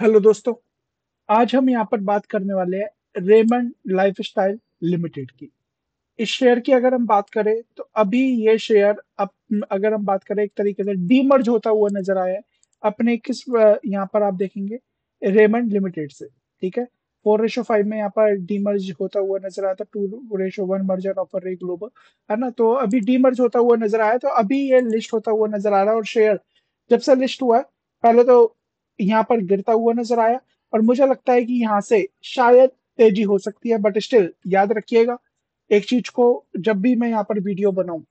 Hello दोस्तों, आज हम यहाँ पर बात करने वाले हैं रेमंड लाइफस्टाइल लिमिटेड की। इस शेयर की अगर हम बात करें तो अभी ये शेयर अगर हम बात करें एक तरीके से डीमर्ज होता हुआ नजर आया है अपने किस यहाँ पर आप देखेंगे रेमंड लिमिटेड से। ठीक है, 4:5 में यहाँ पर डीमर्ज होता हुआ नजर आया था, 2:1 मर्जर ऑफर रे ग्लोबल, है ना। तो अभी डीमर्ज होता हुआ नजर आया, तो अभी ये लिस्ट होता हुआ नजर आ रहा है। और शेयर जब से लिस्ट हुआ है पहले तो यहाँ पर गिरता हुआ नजर आया और मुझे लगता है कि यहाँ से शायद तेजी हो सकती है। बट स्टिल याद रखिएगा एक चीज को, जब भी मैं यहाँ पर वीडियो बनाऊं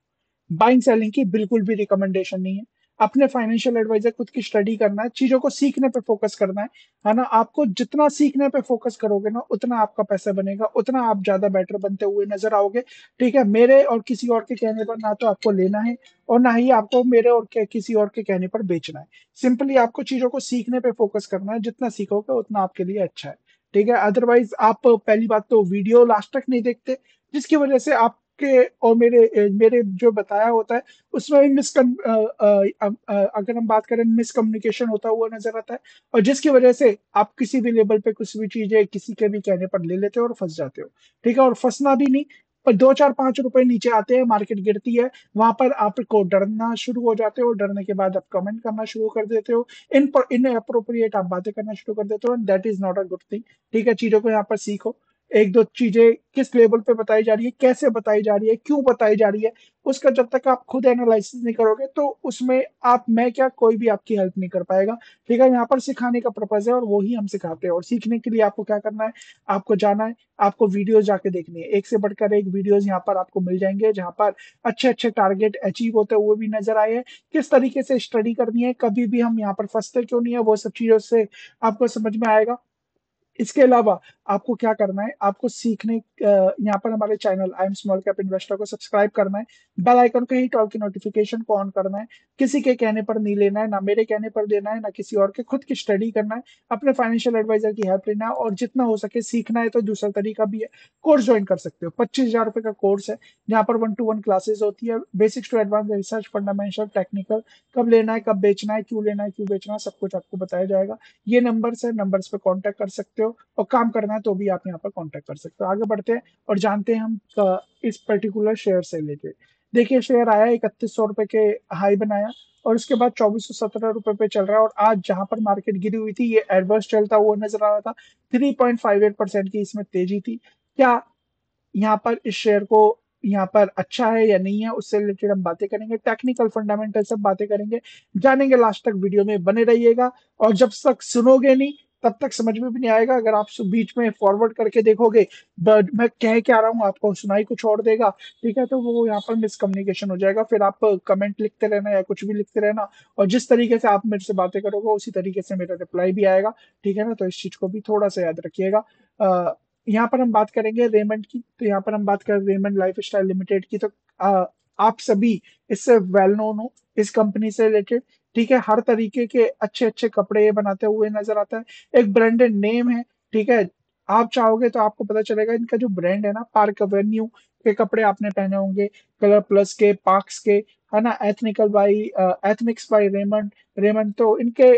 बाइंग सेलिंग की बिल्कुल भी रिकमेंडेशन नहीं है। अपने फाइनेंशियल एडवाइजर खुद की स्टडी करना है, चीजों को सीखने पे फोकस करना है ना। आपको जितना सीखने पे फोकस करोगे ना उतना आपका पैसा बनेगा, उतना आप ज्यादा बेटर बनते हुए नजर आओगे। ठीक है, मेरे और किसी और के कहने पर ना तो आपको लेना है और ना ही आपको मेरे और किसी और के कहने पर बेचना है। सिंपली आपको चीजों को सीखने पर फोकस करना है, जितना सीखोगे उतना आपके लिए अच्छा है। ठीक है, अदरवाइज आप पहली बात तो वीडियो लास्ट तक नहीं देखते, जिसकी वजह से आप के और मेरे जो बताया होता है उसमें अगर हम बात करें मिसकम्युनिकेशन होता हुआ नजर आता है, और जिसकी वजह से आप किसी भी लेवल पे कुछ भी चीजें किसी के भी कहने पर ले लेते हो और फंस जाते हो। ठीक है, और फंसना भी नहीं पर 2-4-5 रुपए नीचे आते हैं, मार्केट गिरती है, वहां पर आपको डरना शुरू हो जाते हो। डरने के बाद आप कमेंट करना शुरू कर देते हो, इन अप्रोप्रिएट आप बातें करना शुरू कर देते हो, and that is not a good thing. ठीक है, चीजों को यहाँ पर सीखो। एक दो चीजें किस लेवल पे बताई जा रही है, कैसे बताई जा रही है, क्यों बताई जा रही है, उसका जब तक आप खुद एनालिसिस नहीं करोगे तो उसमें मैं क्या कोई भी आपकी हेल्प नहीं कर पाएगा। ठीक है, यहाँ पर सिखाने का पर्पज है और वही हम सिखाते हैं। और सीखने के लिए आपको क्या करना है, आपको जाना है, आपको वीडियोज जाके देखनी है। एक से बढ़कर एक वीडियोज यहाँ पर आपको मिल जाएंगे जहाँ पर अच्छे अच्छे टारगेट अचीव होते हुए भी नजर आए हैं। किस तरीके से स्टडी करनी है, कभी भी हम यहाँ पर फंसते क्यों नहीं है, वो सब चीजों से आपको समझ में आएगा। इसके अलावा आपको क्या करना है, आपको सीखने यहाँ पर हमारे channel I am small cap investor को सब्सक्राइब करना है, बेल आइकन को हिट और की नोटिफिकेशन को ऑन करना है। किसी के कहने पर नहीं लेना है, ना मेरे कहने पर लेना है, ना किसी और के, खुद की स्टडी करना है, अपने फाइनेंशियल एडवाइजर की हेल्प लेना है। और जितना हो सके सीखना है तो दूसरा तरीका भी है, कोर्स ज्वाइन कर सकते हो। 25,000 रुपए का कोर्स है जहाँ पर 1-to-1 क्लासेस होती है, basics to advance research fundamental technical, कब लेना है, कब बेचना है, क्यों लेना है, क्यों बेचना है, सब कुछ आपको बताया जाएगा। ये नंबर्स है, नंबर्स पर कॉन्टेक्ट कर सकते हो और काम करना है तो भी आप यहाँ पर कांटेक्ट कर सकते हो। आगे बढ़ते हैं और जानते हैं हम इस पर्टिकुलर शेयर से लेके। देखिए शेयर आया 3100 रुपए के हाई बनाया और उसके बाद 2417 रुपए पे चल रहा है। और आज जहां पर मार्केट गिरी हुई थी ये एडवर्स चलता हुआ नजर आ रहा था, 3.58% की इसमें तेजी थी। क्या यहाँ पर इस शेयर को यहाँ पर अच्छा है या नहीं है, उससे रिलेटेड हम बातें करेंगे, टेक्निकल फंडामेंटल सब बातें करेंगे, जानेंगे। लास्ट तक वीडियो में बने रहिएगा और जब तक सुनोगे नहीं तब तक समझ में भी नहीं आएगा। अगर आप बीच में फॉरवर्ड करके देखोगे मैं कह क्या रहा हूँ आपको सुनाई कुछ और देगा। ठीक है, तो वो यहाँ पर मिसकम्युनिकेशन हो जाएगा। फिर आप कमेंट लिखते रहना या कुछ भी लिखते रहना, और जिस तरीके से आप मेरे से बातें करोगे उसी तरीके से मेरा रिप्लाई भी आएगा। ठीक है ना, तो इस चीज को भी थोड़ा सा याद रखिएगा। यहाँ पर हम बात करेंगे रेमंड की, तो यहाँ पर हम बात करें रेमंड लाइफस्टाइल लिमिटेड की। तो आप सभी इससे वेल नोन हो, इस कंपनी से रिलेटेड। ठीक है, हर तरीके के अच्छे अच्छे कपड़े बनाते हुए नजर आता है, एक ब्रांडेड नेम है। ठीक है, आप चाहोगे तो आपको पता चलेगा इनका जो ब्रांड है ना, पार्क एवेन्यू के कपड़े आपने पहने होंगे, कलर प्लस के, पार्क्स के, है ना, एथनिक्स बाई रेमंड। तो इनके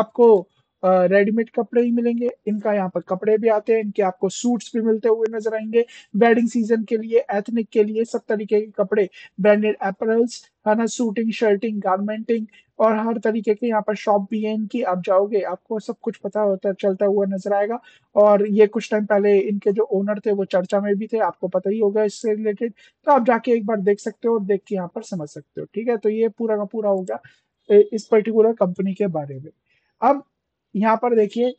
आपको रेडीमेड कपड़े ही मिलेंगे, इनका यहाँ पर कपड़े भी आते हैं, इनके आपको सूट्स भी मिलते हुए नजर आएंगे। वेडिंग सीजन के लिए, एथनिक के लिए, सब तरीके के कपड़े, ब्रांडेड एपरल्स, है ना, सूटिंग, शर्टिंग, गारमेंटिंग, और हर तरीके के यहाँ पर शॉप भी है इनकी। आप जाओगे आपको सब कुछ पता होता चलता हुआ नजर आएगा। और ये कुछ टाइम पहले इनके जो ओनर थे वो चर्चा में भी थे, आपको पता ही होगा इससे रिलेटेड। तो आप जाके एक बार देख सकते हो और देख के यहाँ पर समझ सकते हो। ठीक है, तो ये पूरा का पूरा हो गया इस पर्टिकुलर कंपनी के बारे में। अब यहाँ पर देखिए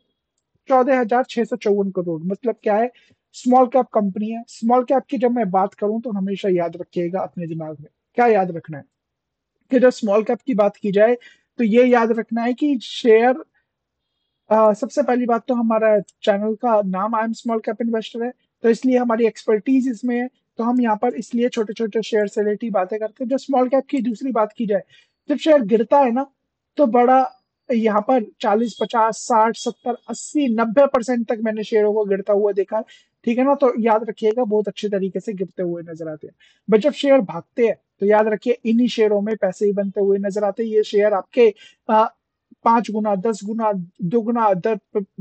14,654 करोड़, मतलब क्या है, स्मॉल कैप कंपनी है। स्मॉल कैप की जब मैं बात करूं तो हमेशा याद रखिएगा अपने दिमाग में क्या याद रखना है कि जब स्मॉल कैप की बात की जाए तो ये याद रखना है कि शेयर सबसे पहली बात तो हमारा चैनल का नाम I am small cap investor है, तो इसलिए हमारी एक्सपर्टीज इसमें है, तो हम यहाँ पर इसलिए छोटे छोटे शेयर से रिलेटेड बातें करते हैं। जब स्मॉल कैप की दूसरी बात की जाए, जब शेयर गिरता है ना तो बड़ा यहाँ पर 40, 50, 60, 70, 80, 90% तक मैंने शेयरों को गिरता हुआ देखा है। ठीक है ना, तो याद रखिएगा बहुत अच्छे तरीके से गिरते हुए नजर आते हैं। बट जब शेयर भागते हैं तो याद रखिए इन्हीं शेयरों में पैसे ही बनते हुए नजर आते हैं। ये शेयर आपके 5 गुना, 10 गुना, 2 गुना,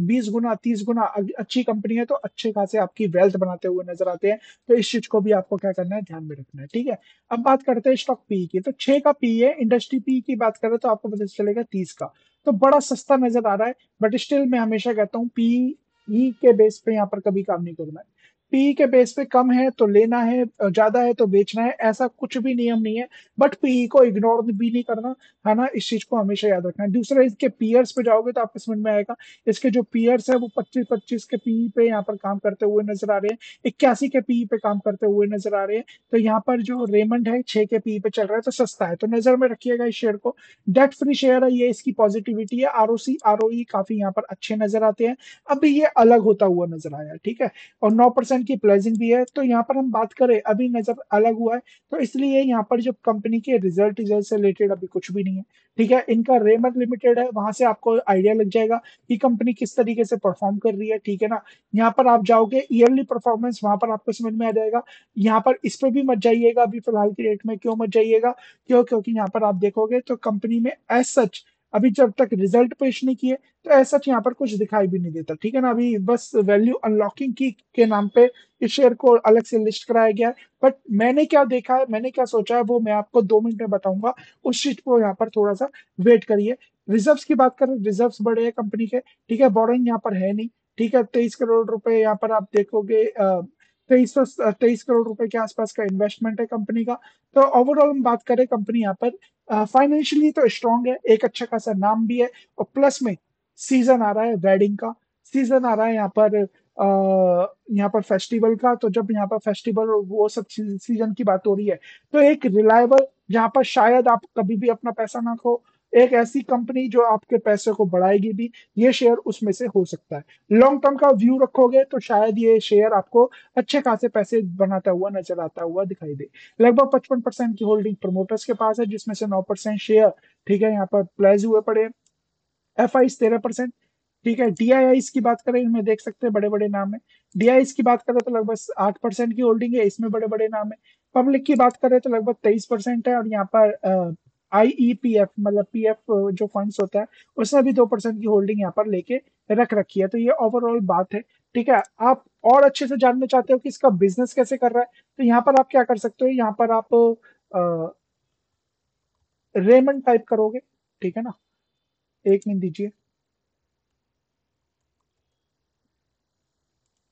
20 गुना, 30 गुना अच्छी कंपनी है तो अच्छे खासे आपकी वेल्थ बनाते हुए नजर आते हैं। तो इस चीज को भी आपको क्या करना है, ध्यान में रखना है। ठीक है, अब बात करते हैं स्टॉक पीई की। तो 6 का पीई है, इंडस्ट्री पीई की बात करें तो आपको पता चलेगा 30 का, तो बड़ा सस्ता नजर आ रहा है। बट स्टिल मैं हमेशा कहता हूँ पीई के बेस पे यहाँ पर कभी काम नहीं करना है। पीई के बेस पे कम है तो लेना है, ज्यादा है तो बेचना है, ऐसा कुछ भी नियम नहीं है। बट पीई को इग्नोर भी नहीं करना है ना, इस चीज को हमेशा याद रखना है। दूसरा, इसके पीयर्स पे जाओगे तो आपको समझ में आएगा, इसके जो पीयर्स है वो 25-25 के पीई पे यहाँ पर काम करते हुए नजर आ रहे हैं, 81 के पीई पे काम करते हुए नजर आ रहे हैं। तो यहाँ पर जो रेमंड है 6 के पीई पे चल रहा है, तो सस्ता है, तो नजर में रखिएगा इस शेयर को। डेट फ्री शेयर है ये, इसकी पॉजिटिविटी है, आरओसी आरओई काफी यहाँ पर अच्छे नजर आते हैं। अभी ये अलग होता हुआ नजर आया, ठीक है, और 9% की प्लेजिंग भी है। तो यहाँ पर हम बात करें, अभी नजर अलग हुआ है तो इसलिए यहाँ पर जब कंपनी के रिजल्ट से रिलेटेड अभी कुछ भी नहीं है। ठीक है, इनका रेमंड लिमिटेड है, वहां से आपको आइडिया लग जाएगा कि कंपनी किस तरीके से परफॉर्म कर रही है। ठीक है ना, यहाँ पर आप जाओगे ईयरली परफॉर्मेंस, वहां पर आपको समझ में आ जाएगा। यहाँ पर इस पर भी मत जाइएगा अभी फिलहाल की डेट में, क्यों मत जाइएगा, क्यों, क्योंकि यहाँ पर आप देखोगे तो कंपनी में एज सच अभी जब तक रिजल्ट पेश नहीं किए तो ऐसा यहाँ पर कुछ दिखाई भी नहीं देता। ठीक है ना, अभी बस वैल्यू अनलॉकिंग की के नाम पे इस शेयर को अलग से लिस्ट कराया गया है। बट मैंने क्या देखा है, मैंने क्या सोचा है वो मैं आपको 2 मिनट में बताऊंगा। उस चीज को यहाँ पर थोड़ा सा वेट करिए। रिजर्व्स की बात करें, रिजर्व्स बड़े हैं कंपनी के। ठीक है, बोरिंग यहाँ पर है नहीं। ठीक है, 23 करोड़ रुपए यहाँ पर आप देखोगे, 23 करोड़ रुपए के आसपास का इन्वेस्टमेंट है कंपनी का। तो ओवरऑल हम बात करें, कंपनी यहाँ पर फाइनेंशियली तो स्ट्रांग है, एक अच्छा खासा नाम भी है, और प्लस में सीजन आ रहा है वेडिंग का, सीजन आ रहा है यहाँ पर फेस्टिवल का। तो जब यहाँ पर फेस्टिवल वो सब सीजन की बात हो रही है तो एक रिलायबल, जहाँ पर शायद आप कभी भी अपना पैसा ना खो, एक ऐसी कंपनी जो आपके पैसे को बढ़ाएगी भी, ये शेयर उसमें से हो सकता है। लॉन्ग टर्म का व्यू रखोगे तो शायद ये शेयर आपको अच्छे खासे पैसे बनाता हुआ नजर आता हुआ दिखाई दे। लगभग 55% की होल्डिंग प्रमोटर्स के पास है, जिसमें से 9% शेयर, ठीक है, यहाँ पर प्लेज हुए पड़े। एफआईस 13%, ठीक है। डीआईआईस की बात करें, इनमें देख सकते हैं बड़े बड़े नाम है। डीआईआईस की बात करें तो लगभग 8% की होल्डिंग है, इसमें बड़े बड़े नाम है। पब्लिक की बात करें तो लगभग 23% है, और यहाँ पर IEPF मतलब PF जो फंड्स होता है उसमें भी 2% की होल्डिंग यहाँ पर लेके रख रखी है। तो ये ओवरऑल बात है। ठीक है, आप और अच्छे से जानना चाहते हो कि इसका बिजनेस कैसे कर रहा है तो यहाँ पर आप क्या कर सकते हो, यहाँ पर आप रेमंड टाइप करोगे, ठीक है ना, 1 मिनट दीजिए।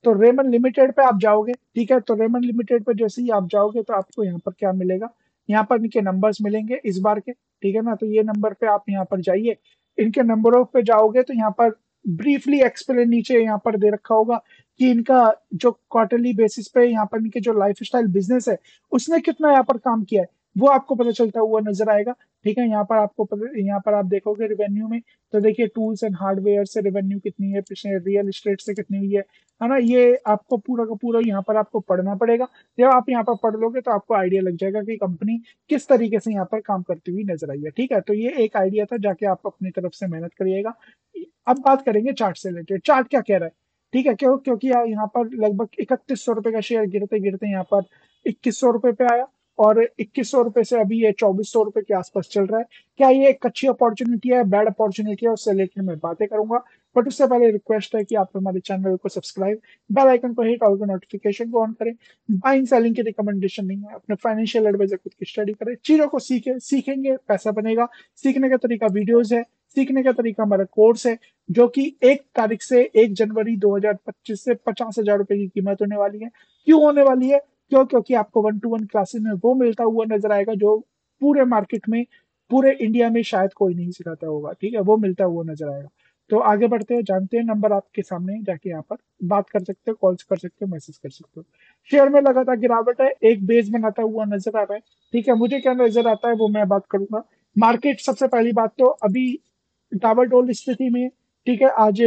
तो रेमंड लिमिटेड पे आप जाओगे, ठीक है, तो रेमंड लिमिटेड पे जैसे ही आप जाओगे तो आपको यहाँ पर क्या मिलेगा, यहाँ पर इनके नंबर्स मिलेंगे इस बार के, ठीक है ना। तो ये नंबर पे आप यहाँ पर जाइए, इनके नंबरों पे जाओगे तो यहाँ पर ब्रीफली एक्सप्लेन नीचे यहाँ पर दे रखा होगा कि इनका जो क्वार्टरली बेसिस पे यहाँ पर इनके जो लाइफस्टाइल बिजनेस है उसने कितना यहाँ पर काम किया है वो आपको पता चलता हुआ नजर आएगा। ठीक है, यहाँ पर आपको यहाँ पर आप देखोगे रेवेन्यू में तो देखिए टूल्स एंड हार्डवेयर से रेवेन्यू कितनी है, पिछले रियल एस्टेट से कितनी हुई है ना। ये आपको पूरा का पूरा यहाँ पर आपको पढ़ना पड़ेगा। जब आप यहाँ पर पढ़ लोगे तो आपको आइडिया लग जाएगा कि कंपनी किस तरीके से यहाँ पर काम करती हुई नजर आई है। ठीक है, तो ये एक आइडिया था, जाके आप अपनी तरफ से मेहनत करिएगा। अब बात करेंगे चार्ट से रिलेटेड, चार्ट क्या कह रहा है, ठीक है, क्यों, क्योंकि यहाँ पर लगभग 3100 रुपए का शेयर गिरते गिरते यहाँ पर 2100 रुपए पे आया, और 2100 रुपए से अभी ये 2400 रुपए के आसपास चल रहा है। क्या ये एक अच्छी अपॉर्चुनिटी है, बैड अपॉर्चुनिटी है, उससे रिलेटेड मैं बातें करूंगा। बट उससे पहले रिक्वेस्ट है कि आप हमारे चैनल को सब्सक्राइब, बेल आइकन को हिट और नोटिफिकेशन को ऑन करें। बाइंग सेलिंग की रिकमेंडेशन नहीं है, अपने फाइनेंशियल एडवाइजर खुद की स्टडी करें, चीजों को सीखें, सीखेंगे पैसा बनेगा। सीखने का तरीका वीडियोज है, सीखने का तरीका हमारा कोर्स है जो कि 1 जनवरी 2025 से 50,000 रुपए की कीमत होने वाली है। क्यों होने वाली है, क्यों, क्योंकि आपको 1-to-1 क्लासेस में वो मिलता हुआ नजर आएगा जो पूरे मार्केट में, पूरे इंडिया में शायद कोई नहीं सिखाता होगा। ठीक है, वो मिलता हुआ नजर आएगा। तो आगे बढ़ते हैं, जानते हैं नंबर आपके सामने, जाके यहाँ पर बात कर सकते हो, कॉल्स कर सकते हो, मैसेज कर सकते हो। शेयर में लगातार गिरावट है, एक बेस बनाता हुआ नजर आ रहा है। ठीक है, मुझे क्या नजर आता है वो मैं बात करूंगा। मार्केट सबसे पहली बात तो अभी डावाडोल स्थिति में, ठीक है, आज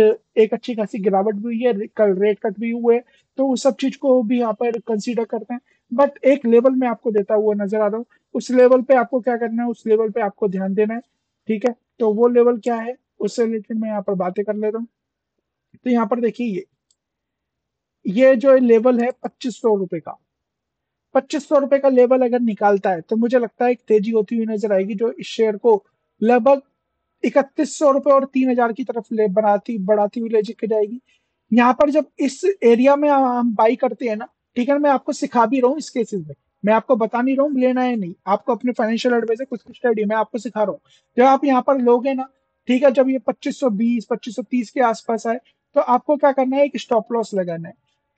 एक अच्छी खासी गिरावट भी हुई है, कल रेट कट भी हुए, तो उस सब चीज को भी यहाँ पर कंसीडर करते हैं। बट एक लेवल में आपको देता हुआ नजर आ रहा हूँ, उस लेवल पे आपको क्या करना है, उस लेवल पे आपको ध्यान देना है। ठीक है, तो वो लेवल क्या है उससे रिलेटेड मैं यहाँ पर बातें कर लेता हूँ। तो यहाँ पर देखिए ये जो लेवल है 2500 रुपए का, 2500 रुपए का लेवल अगर निकालता है तो मुझे लगता है एक तेजी होती हुई नजर आएगी, जो इस शेयर को लगभग 3100 रुपए और 3000 की तरफ ले बढ़ाती हुई ले जाएगी। यहाँ पर जब इस एरिया में हम बाई करते हैं ना, ठीक है, मैं आपको सिखा भी रहा हूँ इस केसेस में, मैं आपको बता नहीं रहा हूँ लेना है नहीं, आपको अपने फाइनेंशियल एडवाइजर कुछ कुछ स्टडी मैं आपको सिखा रहा हूँ। जब आप यहाँ पर लोगे ना, ठीक है, जब ये 2520 2530 के आसपास आए तो आपको क्या करना है, एक स्टॉप लॉस लगाना है।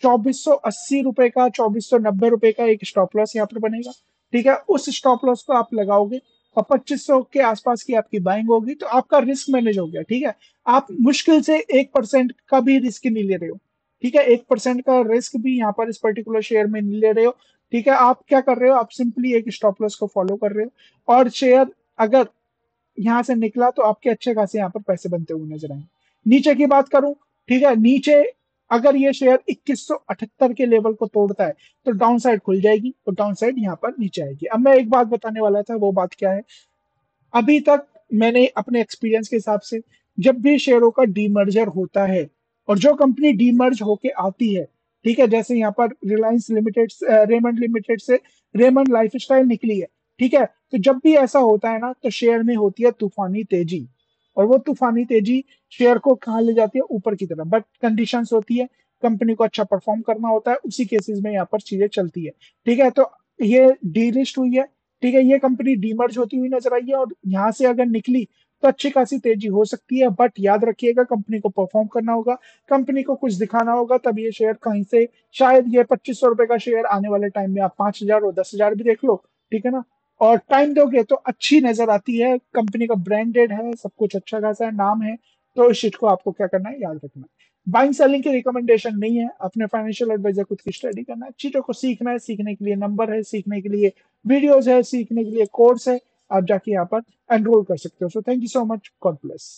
2480 रुपए का 2490 रुपए का एक स्टॉप लॉस यहाँ पर बनेगा, ठीक है। उस स्टॉप लॉस को आप लगाओगे और 2500 के आसपास की आपकी बाइंग होगी, तो आपका रिस्क मैनेज हो गया, ठीक है। आप मुश्किल से 1% का भी रिस्क नहीं ले रहे हो, ठीक है, 1% का रिस्क भी यहाँ पर इस पर्टिकुलर शेयर में नहीं ले रहे हो, ठीक है। आप क्या कर रहे हो, आप सिंपली एक स्टॉप लॉस को फॉलो कर रहे हो और शेयर अगर यहाँ से निकला तो आपके अच्छे खासे यहाँ पर पैसे बनते हुए नजर आएंगे। नीचे की बात करूं, ठीक है, नीचे अगर ये शेयर 2178 के लेवल को तोड़ता है तो डाउनसाइड खुल जाएगी और डाउनसाइड यहाँ पर नीचे आएगी। अब मैं एक बात बताने वाला था, वो बात क्या है, अभी तक मैंने अपने एक्सपीरियंस के हिसाब से जब भी शेयरों का डीमर्जर होता है और जो कंपनी डीमर्ज होके आती है, ठीक है, जैसे यहाँ पर रिलायंस लिमिटेड रेमंड लिमिटेड से रेमंड लाइफस्टाइल निकली है, ठीक है, तो जब भी ऐसा होता है ना तो शेयर में होती है तूफानी तेजी, और वो तूफानी तेजी शेयर को कहाँ ले जाती है, ऊपर की तरफ। बट कंडीशंस होती है, कंपनी को अच्छा परफॉर्म करना होता है, उसी केसेस में यहाँ पर चीजें चलती है, ठीक है। तो ये डीलिस्ट हुई है, ठीक है, ये कंपनी डीमर्ज होती हुई नजर आई है और यहाँ से अगर निकली तो अच्छी खासी तेजी हो सकती है। बट याद रखिएगा, कंपनी को परफॉर्म करना होगा, कंपनी को कुछ दिखाना होगा, तब ये शेयर कहीं से, शायद ये 2500 रुपए का शेयर आने वाले टाइम में आप 5000 और 10000 भी देख लो, ठीक है ना, और टाइम दोगे तो अच्छी नजर आती है। कंपनी का ब्रांडेड है, सब कुछ अच्छा खासा है, नाम है, तो इस चीज को आपको क्या करना है, याद रखना है। बाइंग सेलिंग की रिकमेंडेशन नहीं है, अपने फाइनेंशियल एडवाइजर खुद की स्टडी करना है, चीजों को सीखना है, सीखने के लिए नंबर है, सीखने के लिए वीडियोज है, सीखने के लिए कोर्स है, आप जाके यहाँ पर एनरोल कर सकते हो। So thank you so much, God bless.